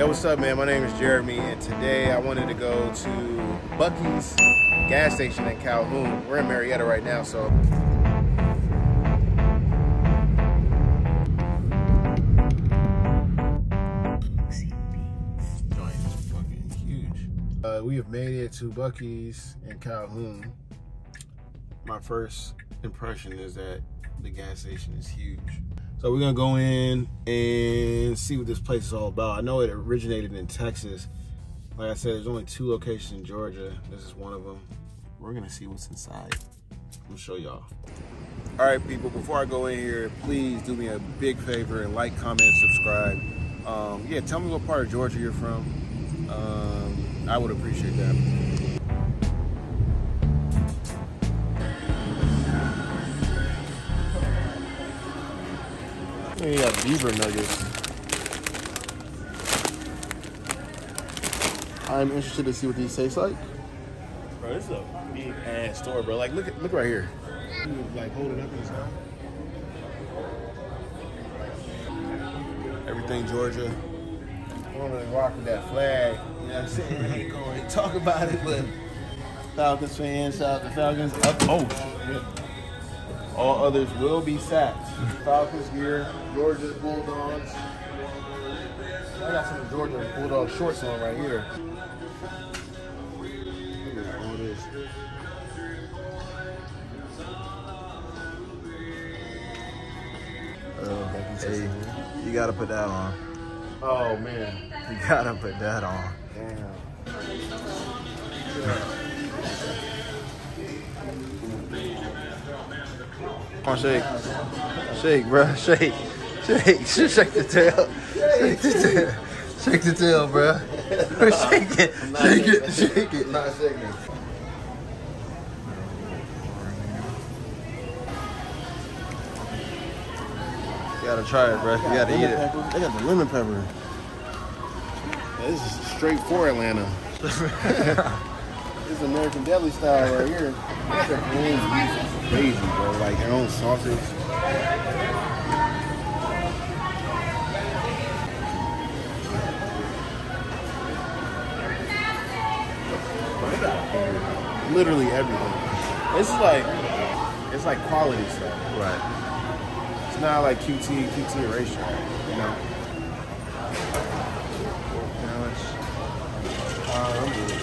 Yo, what's up, man? My name is Jeremy, and today I wanted to go to Buc-ee's gas station in Calhoun. We're in Marietta right now, so. Joint is fucking huge. We have made it to Buc-ee's in Calhoun. My first impression is that the gas station is huge. So we're gonna go in and see what this place is all about. I know it originated in Texas. Like I said, there's only two locations in Georgia. This is one of them. We're gonna see what's inside. We'll show y'all. All right, people, before I go in here, please do me a big favor and like, comment, subscribe. Yeah, tell me what part of Georgia you're from. I would appreciate that. We got Beaver nuggets. I'm interested to see what these taste like. Bro, this is a big ass store, bro. Like, look right here. Like, hold it up this time. Everything Georgia. I don't really rock with that flag. You know what I'm saying? I ain't going to talk about it, but Falcons fans, shout out to Falcons. Oh, shit. All others will be sacked. Falcons gear, Georgia Bulldogs. I got some Georgia Bulldog shorts on right here. Look at all this. Oh, hey, you gotta put that on. Oh man, you gotta put that on. Damn. Come on, shake. Shake, bro. Shake. Shake. Shake the tail. Shake the tail. Shake the tail, bro. Shake it. Shake it. Shake it. Not shaking. You gotta try it, bro. You gotta eat it. They got the lemon pepper. This is straight for Atlanta. This is American Deli style right here. Crazy, bro, like their own sausage. Literally everything. It's like quality stuff. Right. It's not like QT Racetrack, you know. Now it's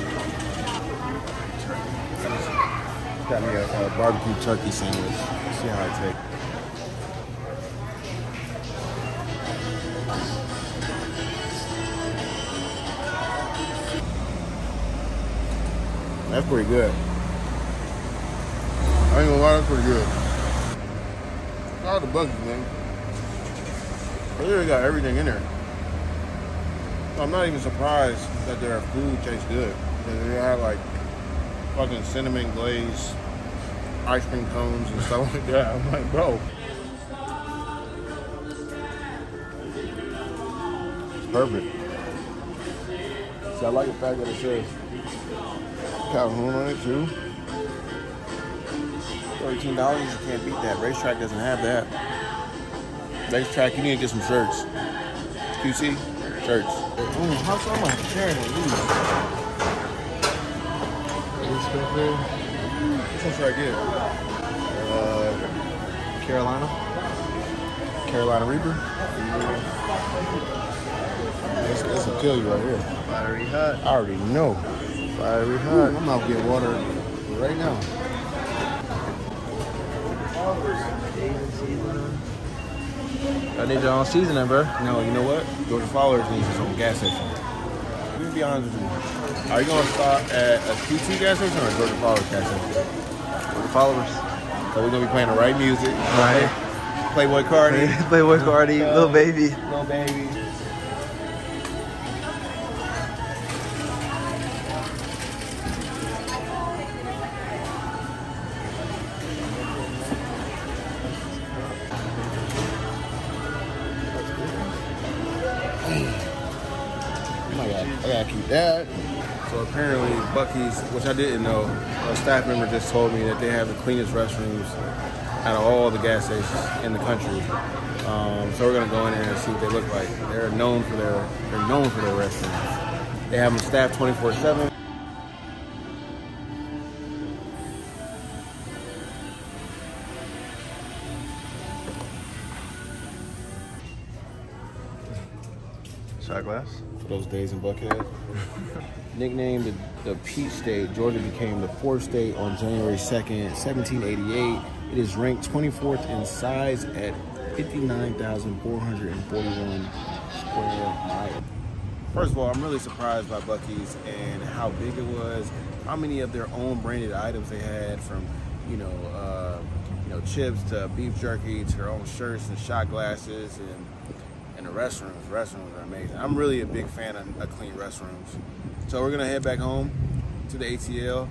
got me a barbecue turkey sandwich. Let's see how I take it. That's pretty good. I ain't gonna lie, that's pretty good. Shout out to Buc-ee's, man. They really got everything in there. I'm not even surprised that their food tastes good. They have like fucking cinnamon glaze, ice cream cones and stuff like that. I'm like, bro. It's perfect. See, I like the fact that it says Calhoun on it too. $13, you can't beat that. Racetrack doesn't have that. Racetrack, you need to get some shirts. QC, shirts. How so much charity? This one's right here. Carolina Reaper. This will kill you right here. Fiery hot. I already know. Fiery hot. I'm about to get water right now. I need your own seasoning, bro. No, you know what? Georgia Followers needs its own gas station. Let me be honest with you. Are you gonna stop at a QT gas station or a Georgia Followers gas station? Georgia Followers. So we're gonna be playing the right music. Right. Playboy Cardi. Playboy Cardi. Little baby. Little baby. I gotta keep that. So apparently Buc-ee's, which I didn't know, a staff member just told me that they have the cleanest restrooms out of all the gas stations in the country. So we're gonna go in there and see what they look like. They're known for their restaurants. They have them staffed 24/7. Shot glass. For those days in Buckhead. Nicknamed the Peach State, Georgia became the fourth state on January 2nd, 1788. It is ranked 24th in size at 59,441 square miles. First of all, I'm really surprised by Buc-ee's and how big it was, how many of their own branded items they had, from, chips to beef jerky to their own shirts and shot glasses, and the restrooms. Restrooms are amazing. I'm really a big fan of clean restrooms. So we're gonna head back home to the ATL.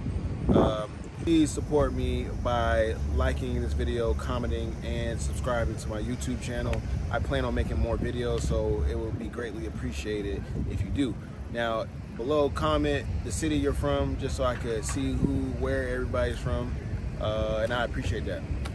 Please support me by liking this video, commenting, and subscribing to my YouTube channel. I plan on making more videos, so it will be greatly appreciated if you do. Now, below, comment the city you're from, just so I could see where everybody's from, and I appreciate that.